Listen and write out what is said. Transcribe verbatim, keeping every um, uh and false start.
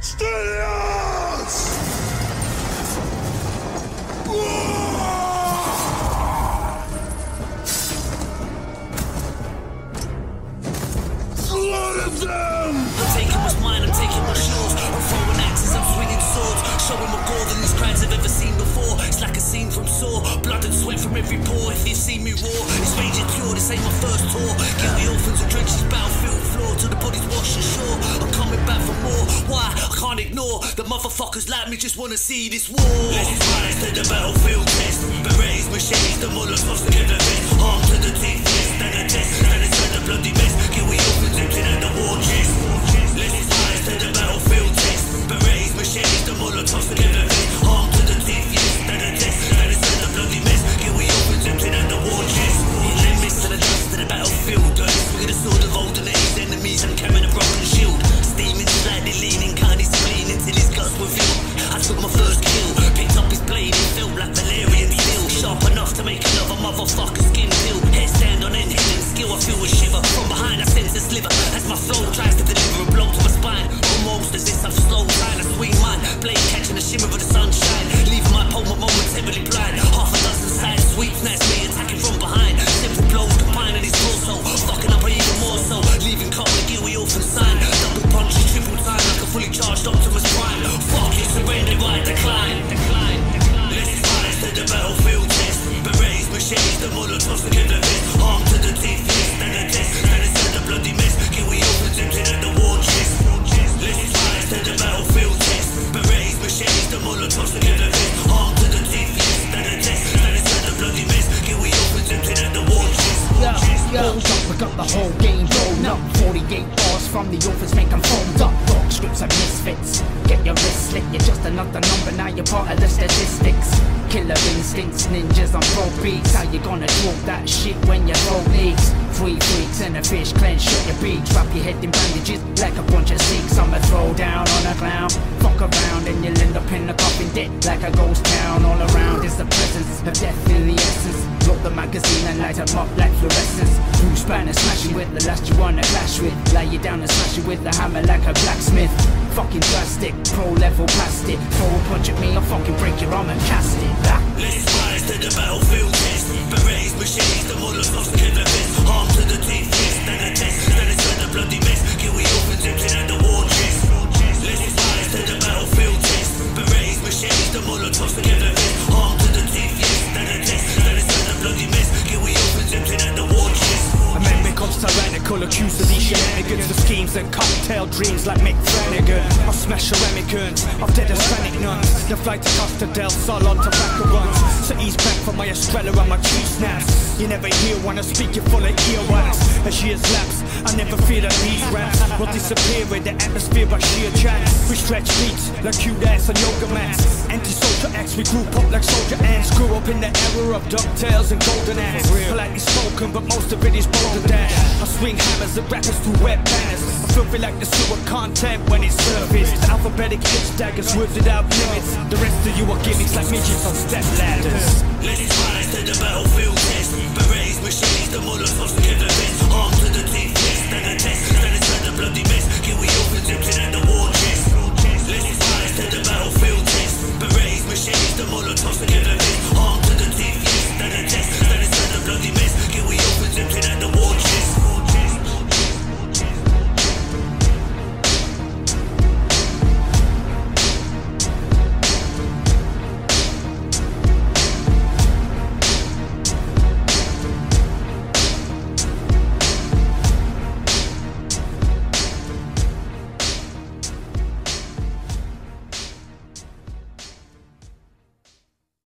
Stadios! Let him down! I'm taking what's mine, I'm taking what's yours. I'm throwing axes, I'm swinging swords. Showing more gore than these crowds have ever seen before. It's like a scene from Saw. Blood and sweat from every pore. If you've seen me roar, it's rage and cure. This ain't my first tour. Guilty orphans who drench this battlefield floor till the bodies wash ashore. I'm coming back for more. Why? I can't ignore. The motherfuckers like me just wanna see this war. Let's rise to the battlefield test. Berets, machetes, the mullahs must get the best. Arm to the teeth, yes, stand a test. Stand inside the bloody mess. Guilty orphans emptying out the war chest. Let's rise to the battlefield test. Berets, machetes, the mullahs must get the best. Arm to the teeth, yes, stand a test. Stand inside the bloody mess. Guilty orphans emptying out the war chest. Limits to the dust to the battlefield. We're gonna sword of olden age enemies. I'm carrying a broken shield. Steaming, slightly leaning, kind of spleen until his guts were filled. I took my first kill, picked up his blade and felt like Valerian steel. Sharp enough to make another motherfucker skin peel. Headstand on end, hidden skill, I feel a shiver. From behind I sense a sliver as my flow tries to deliver a blow to my spine. Almost as if I've slowed time, I swing mine. Blade catching the shimmer of the sunshine, leaving my palm momentarily blind. Half a dozen side sweeps, that's me attacking from behind. Simple blows combining his torso, fucking up even more so. Leaving cold and guilty orphan sign. Double punchy, triple time like a fully charged Optimus Prime. Fuck you, surrender, I decline. Decline, decline. Let's rise to the battlefield test. Berets, machetes, the mullahs must get the best. Arm to the teeth, yes, stand a test. Stand inside the bloody mess. Guilty orphans emptying at the war chest. Let's rise to the battlefield test. Berets, machetes, the mullahs must get the best. Arm to the teeth, yes, stand a test. Stand inside the bloody mess. Guilty orphans emptying at the war chest. Yo, yo, fuck up the whole game, rolled up. Forty-eight bars from the office make them fold up. Rock scripts and misfits. Get your wrist slit, you're just another number. Now you're part of the statistics. Killer instincts, ninjas on pro beats. How you gonna talk that shit when you're pro leagues? Three freaks and a fish clench, shut your beaks. Wrap your head in bandages like a bunch of Sikhs. I'ma throw down on a clown. Fuck around and you'll end up in a coffin deck like a ghost town. All around is the presence of death in the essence. Lock the magazine and light them up like fluorescence. Who span and smash you with the last you wanna clash with? Lay you down and smash you with a hammer like a blacksmith. Fucking drastic, pro level past it. Throw a punch at me, I'll fucking break your arm and cast it back. Let's rise to the battlefield test. Berets, machetes, the mullahs must get the best. Arm to the teeth, yes, stand a test. Stand inside the bloody mess. Guilty orphans emptying at the war chest. Let's rise to the battlefield test. Berets, machetes, the mullahs must get the best. Arm to the teeth, yes, stand a test. Stand inside the bloody mess. Guilty orphans emptying at the war chest. Amendment comes tyrannical, accused of these shenanigans. The schemes and cocktail dreams like Mick Flanagan. I'll smash ramekins, I've dead Hispanic nuns. The flight to Costa del Sol on tobacco runs. So ease back from my Estrella and my cheese snaps. You never hear one, I speak it full of earwax. As years lapse, I never fear that these raps will disappear in the atmosphere by sheer chance. We stretch beats like cute ass and yoga mats. Anti-social acts, we group up like soldier ants. Grew up in the era of ducktails and golden ass. Politely spoken, but most of it is bolder dash. I swing hammers at rappers through web banners. I filthy like the sewer content when it's surfaced. The alphabetic edge daggers words without limits. The rest of you are gimmicks like midgets on step ladders. Let's rise to the battlefield test. Berets, machetes, the mullahs must get the best. Arm to the teeth, yes, stand a test. Stand inside the bloody mess. Can we open them to that?